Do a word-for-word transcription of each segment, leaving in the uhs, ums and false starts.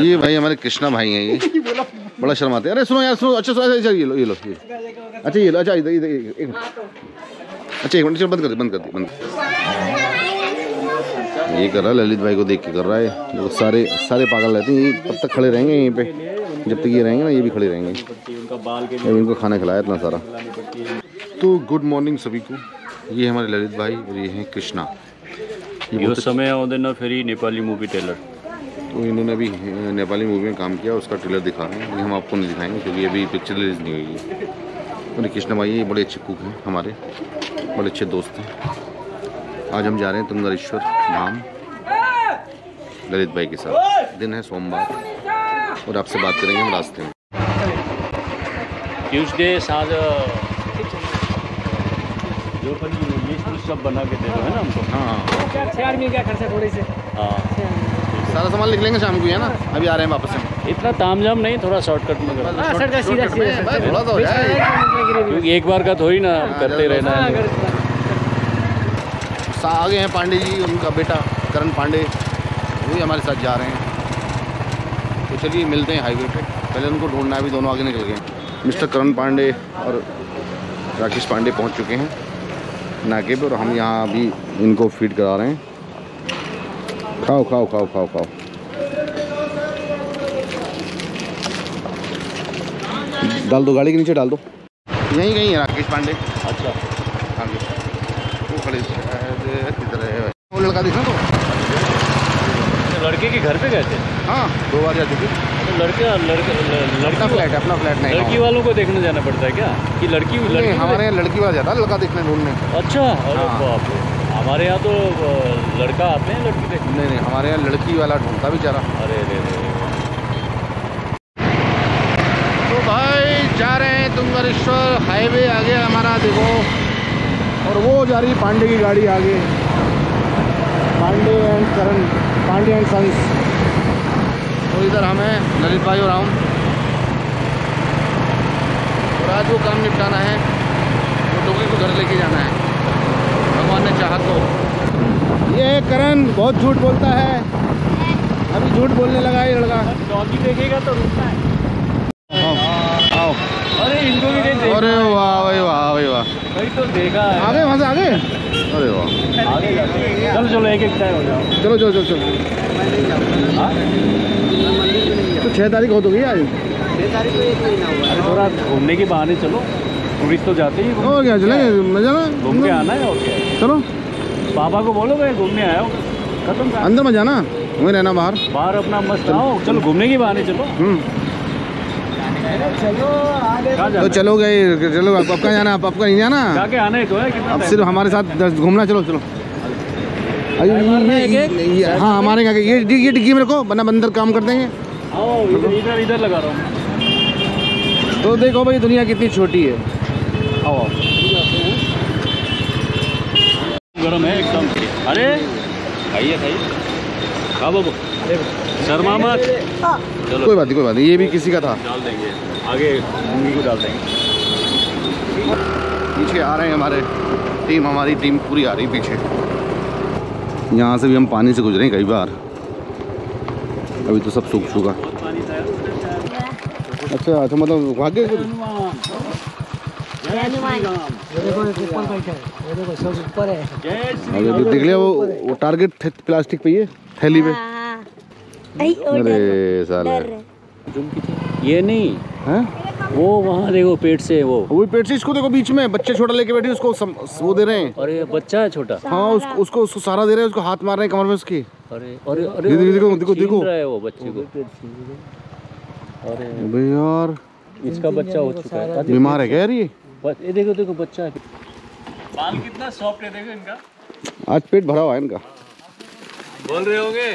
यार। ये भाई हमारे कृष्णा भाई हैं, ये बड़ा शर्माते हैं। अरे सुनो यार, सुनो। अच्छा सुनो, अच्छा ये लो ये लो ये अच्छा ये लो अच्छा इधर इधर एक मिनट, अच्छा एक मिनट, बंद कर दे बंद कर दे बंद। ये कर रहा है ललित भाई को देख के कर रहा है। लोग सारे सारे पागल रहते हैं, तब तक खड़े रहेंगे यहीं पे जब तक ये रहेंगे ना, ये भी खड़े रहेंगे। इनको खाना खिलाया इतना सारा। तो गुड मॉर्निंग सभी को। ये हमारे ललित भाई और ये हैं कृष्णा। ये समय ना फिर नेपाली मूवी ट्रेलर, तो इन्होंने अभी नेपाली मूवी में काम किया, उसका ट्रेलर दिखा रहे हैं। ये हम आपको नहीं दिखाएंगे क्योंकि अभी पिक्चर रिलीज नहीं हुई है। और कृष्णा भाई ये बड़े अच्छे कुक हैं हमारे, बड़े अच्छे दोस्त हैं। आज हम जा रहे हैं तुंगरेश्वर धाम ललित भाई के साथ। दिन है सोमवार और आपसे बात करेंगे हम रास्ते में। ट्यूजडे साझा जो पर ये सब बना के दे दो है ना हमको। हाँ छः आदमी क्या खर्चा थोड़े से, हाँ सारा सामान लिख लेंगे शाम को, है ना। अभी आ रहे हैं वापस हम। इतना तामझाम नहीं, थोड़ा शॉर्टकट में करना, सीधा सीधा थोड़ा सा हो जाए। एक बार का थोड़ी ना करते रहना। आगे हैं पांडे जी, उनका बेटा करण पांडे, वो भी हमारे साथ जा रहे हैं। तो चलिए मिलते हैं हाईवे पे। पहले उनको ढूंढना है, अभी दोनों आगे निकल गए। मिस्टर करण पांडे और राकेश पांडे पहुँच चुके हैं नाके पर। हम यहाँ अभी इनको फीड करा रहे हैं। खाओ खाओ खाओ खाओ खाओ। डाल दो गाड़ी के नीचे, डाल दो। यहीं कहीं है राकेश पांडे। अच्छा आगे वो खड़े किधर है वो लड़का, देखना तो लड़के के घर पे गए थे। हाँ दो बार जा चुके। तो लड़के लड़का लड़का फ्लैट है अपना, फ्लैट नहीं। लड़की वालों को देखने जाना पड़ता है क्या कि लड़की? लड़की हमारे यहाँ लड़की वाला जाता है, लड़का देखने ढूंढने। अच्छा अरे बाप रे, हमारे यहाँ तो लड़का आते हैं लड़की देखने। नहीं नहीं, हमारे यहाँ लड़की वाला ढूंढता बेचारा। अरे अरे तो भाई जा रहे हैं तुंगरेश्वर हाईवे। आगे हमारा देखो, और वो जा रही पांडे की गाड़ी आगे। Pandey and Karan Pandey and sons. तो इधर हम हैं ललित भाई और हम, और आज वो काम निपटाना है, वो लोगों को घर लेके जाना है भगवान ने चाहा तो। ये करण बहुत झूठ बोलता है, अभी झूठ बोलने लगा ये लड़का। डॉगी देखेगा तो रुकता है। आओ आओ, अरे इनको भी देख। अरे वाह भाई वाह भाई वाह, वही तो देखा है। आगे वहाँ से आगे। अरे वाह, चलो चलो एक एक टाइम हो जाओ। चलो चलो चलो चलो। तो छः तारीख हो तो गई आज। छः तारीख को एक महीना हुआ। अरे थोड़ा घूमने के बहाने चलो, टूरिस्ट तो जाते ही। और क्या चलेंगे, मजा ना घूम के आना है। और क्या, चलो पापा को बोलो भाई घूमने आया हो, खत्म। अंदर मत जाना, वहीं रहना, बाहर बाहर अपना मस्त आओ। चलो घूमने के बहाने चलो। चलो तो चलो गए, चलो आप कहाँ जाना, आप आपका नहीं जाना, जाके आना ही तो है। अब सिर्फ हमारे साथ घूमना, चलो चलो। हाँ हमारे यहाँ ये ये डिग्गी मेरे को बना बंदर काम कर देंगे। इधर इधर लगा रहा हूँ। तो देखो भाई दुनिया कितनी छोटी है। आओ गरम है एकदम। अरे खाइए खाइए, हाँ बाबू शर्मा मत। चलो कोई बात नहीं कोई बात नहीं, ये भी किसी का था। डाल देंगे आगे, मुंगी को डाल देंगे। पीछे आ रहे हैं हमारे टीम, हमारी टीम पूरी आ रही पीछे। यहाँ से भी हम पानी से गुजरे हैं कई बार, अभी तो सब सूख चुका। अच्छा अच्छा मतलब भाग्य देख लिया। वो वो टारगेट प्लास्टिक पे, ये थैली पे। अरे साले ये नहीं है वो, वहाँ देखो पेट से वो वो पेट से इसको देखो, बीच में बच्चे छोटा लेके बैठे, उसको सम, वो दे रहे हैं। अरे बच्चा है छोटा। हाँ उसको उसको उसको सहारा दे रहे हैं, उसको हाथ मार रहे हैं कमर में उसकी। अरे अरे अरे देखो देखो देखो रहा है वो बच्चे को। अरे भाई यार इसका बच्चा हो चुका है, बीमार है क्या यार ये। ये देखो देखो बच्चा है, बाल कितना सॉफ्ट है देखो इनका। आज पेट भरा हुआ है इनका। बोल रहे होंगे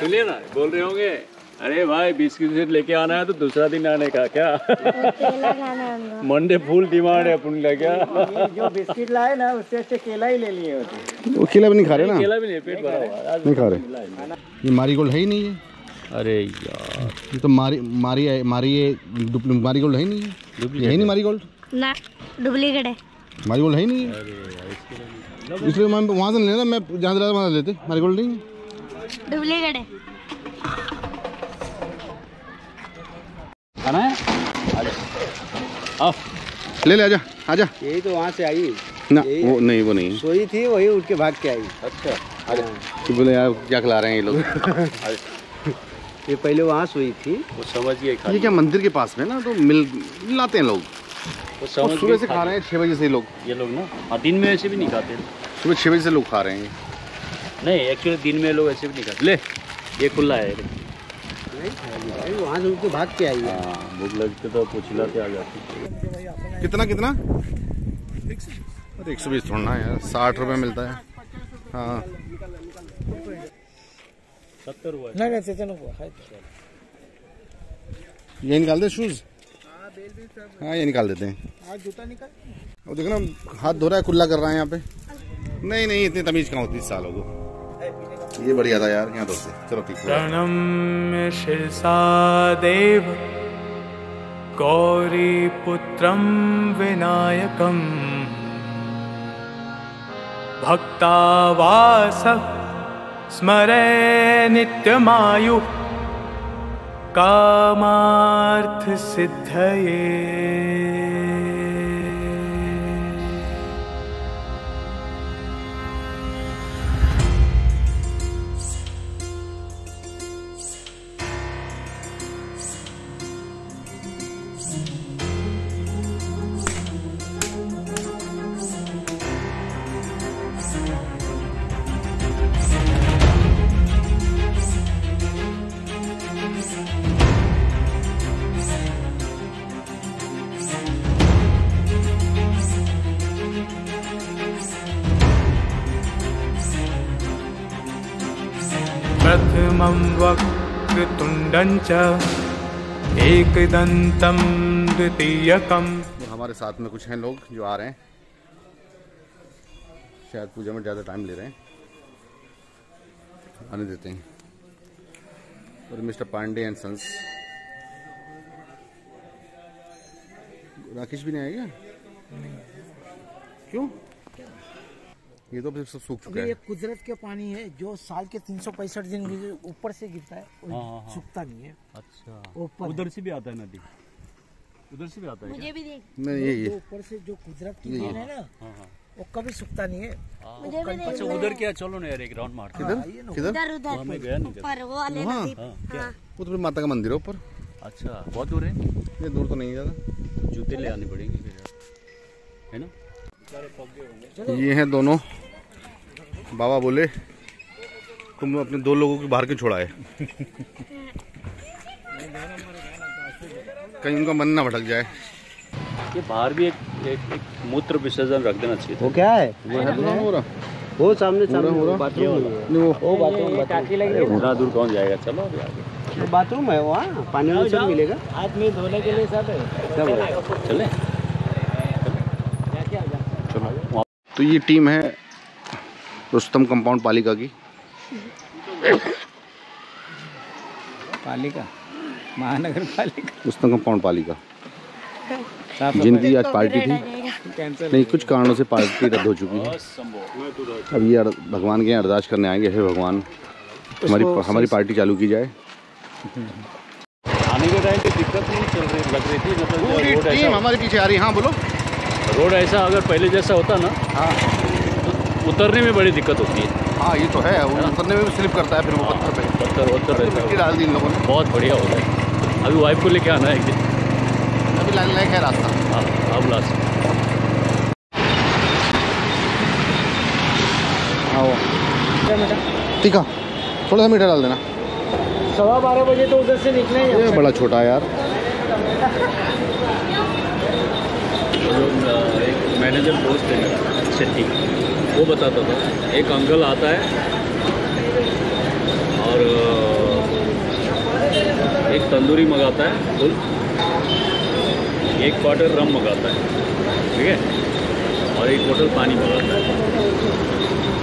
सुनिए ना, बोल रहे होंगे अरे भाई बिस्किट लेके आना है तो दूसरा दिन आने का क्या। मंडे फुल डिमांड है अपन का क्या। जो बिस्किट लाए ना उससे अच्छे केला ही ले लिए होते। वो केला भी नहीं खा रहे ना, केला भी नहीं, पेट भरा हुआ नहीं खा रहे। ये मारीगोल्ड है ही नहीं है। अरे यार ये तो मारी मारी है, मारी है मारीगोल्ड है ही नहीं है। डुप्लीकेट है नहीं मारीगोल्ड ना, डुप्लीकेट है। मारीगोल्ड है ही नहीं है, इसलिए मैं वहाँ से लेना, मैं जहाँ से लेता वहाँ से लेते। मारीगोल्ड नहीं है, डुप्लीकेट है। खाना है? ले ले आजा आजा। यही तो वहाँ से आई ना, वो नहीं वो नहीं सोई थी, वही उठ के भाग के आई। अच्छा अरे तो बोले यार क्या खिला रहे हैं ये लोग। ये पहले वहाँ सोई थी, वो समझ गई। ये क्या मंदिर के पास में ना, तो मिल मिलाते हैं लोग। वो सुबह से खा रहे हैं, छः बजे से लोग, ये लोग ना दिन में ऐसे भी नहीं खाते। सुबह छः बजे से लोग खा रहे हैं। नहीं एक्चुअली दिन में लोग ऐसे भी नहीं खाते। ले ये खुला है, वहाँ से उठ के भाग के आई है। भूख लगती तो पूछला के आ जाती। कितना कितना? एक सौ बीस थोड़ा ना यार, साठ रुपये मिलता है। हाँ सत्तर रुपये। ये निकाल दे शूज। हाँ ये निकाल देते हैं। जूता निकाल। अब देखो ना हाथ धो रहा है, कुल्ला कर रहा है यहाँ पे। नहीं नहीं इतनी तमीज कहाँ होती सालों को। ये बढ़िया था यार यहाँ दोस्त। चलो ठीक है। प्रणम शिरसा देव गौरी पुत्रम विनायकम भक्तावास स्मरे नित्यमायु कामार्थ सिद्धये। प्रथमं वक्रतुंडञ्च एकदन्तं द्वितीयकम्। हमारे साथ में कुछ हैं लोग जो आ रहे हैं, शायद पूजा में ज़्यादा टाइम ले रहे हैं, आने देते हैं। और mister Pandey and sons. Rakesh भी नहीं आएगा क्यों? ये तो सब सूख चुका है। ये कुदरत के पानी है जो साल के तीन सौ पैंसठ दिन ऊपर से गिरता है, सूखता नहीं है। अच्छा उधर से भी आता है नदी, उधर से भी आता है। मुझे भी देख नहीं ये ये ऊपर से जो कुदरत की देन है ना, वो कभी सूखता नहीं है। मुझे भी देख। अच्छा उधर क्या? चलो ना यार एक राउंड मार। किधर किधर? उधर ऊपर वो वाले नदी। हां वो तो माता का मंदिर है ऊपर। अच्छा बहुत दूर है? ये दूर तो नहीं ज्यादा, जूते ले आने पड़ेंगे फिर है ना। ये हैं दोनों बाबा। बोले तुम अपने दो लोगों के बाहर क्यों छोड़ा है? कहीं उनका मन ना भटक जाए। ये बाहर भी एक, एक, एक मूत्र विसर्जन रख देना चाहिए। वो क्या है? वो है ना हो रहा, वो सामने सामने हो रहा बाथरूम। इतना दूर कौन जाएगा? चलो आगे बाथरूम है, वहाँ पानी सब मिलेगा, हाथ में धोने के लिए सब है। चले तो ये टीम है रुस्तम कंपाउंड पालिका की। पालिका महानगर पालिका रुस्तम कंपाउंड पालिका जिनकी आज पार्टी थी, नहीं कुछ कारणों से पार्टी रद्द हो चुकी है। अब ये भगवान के यहाँ अरदास करने आएंगे, हे भगवान हमारी हमारी पार्टी चालू की जाए। आने के टाइम पे दिक्कत नहीं चल रही लग रही थी, मतलब टीम हमारे पीछे आ रही। हाँ बोलो। रोड ऐसा अगर पहले जैसा होता ना, हाँ तो उतरने में बड़ी दिक्कत होती है। हाँ ये तो है, उतरने में भी स्लिप करता है फिर वो। पत्थर पे पत्थर पत्थर रहता है, डाल दी इन लोगों ने। बहुत बढ़िया होता है। अभी वाइफ को लेके आना है एक दिन, अभी लाइन लाइन है रास्ता। हाँ अब रास्ता टीका थोड़ा सा मीठा डाल देना। सवा बारह बजे तो उधर से निकले ये बड़ा छोटा है यार। एक मैनेजर दोस्त है सेठी, वो बताता था एक अंकल आता है और एक तंदूरी मंगाता है फुल, एक क्वार्टर रम मंगाता है ठीक है, और एक बोतल पानी मंगाता है।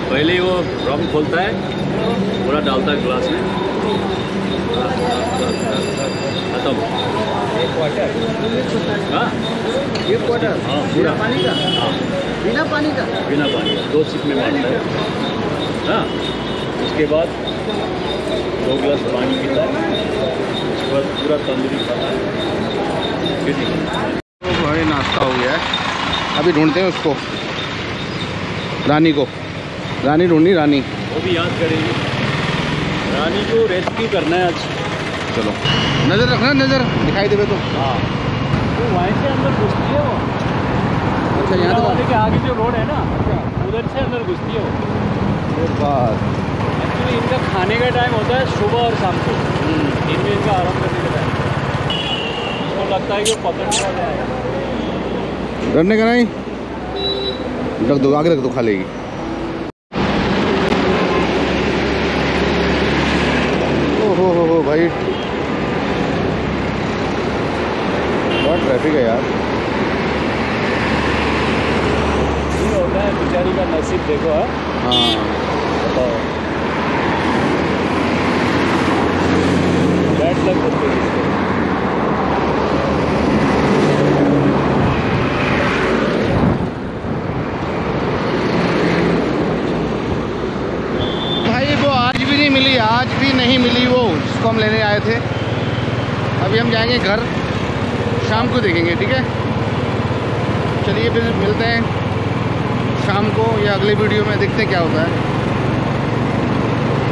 पहले वो रम खोलता है, पूरा डालता है ग्लास में, खत्म। एक क्वार्टर? हाँ ये क्वार्टर बिना पानी का? हाँ बिना पानी का? बिना पानी का, दो सिप में पानी है। हाँ उसके बाद दो गिलास पानी पीता है, उसके बाद पूरा तंदूरी खाता है। तो भाई नाश्ता हो गया है, अभी ढूंढते हैं उसको, रानी को, रानी ढूंढनी, रानी वो भी याद करेगी, रानी को रेस्क्यू करना है आज। चलो नज़र रखना, नज़र दिखाई देवे तो। हाँ तो वहीं से अंदर घुसती है वो। अच्छा यहाँ तो वाले के आगे जो रोड है ना, उधर से अंदर घुसती है वो। बस एक्चुअली इनका खाने का टाइम होता है सुबह और शाम को, इनमें इनका आराम करने का टाइम। इसको लगता है कि वो पकड़ने वाला है। डरने का नहीं, रख दो आगे, रख दो, खा लेगी। भाई बहुत ट्रैफिक है यार। ये होता है बेचारी का नसीब, देखो। हाँ बताओ, बैड लक होती है। को हम लेने आए थे, अभी हम जाएंगे घर, शाम को देखेंगे। ठीक है, चलिए फिर मिलते हैं शाम को या अगले वीडियो में, देखते हैं क्या होता है।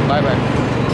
Bye bye.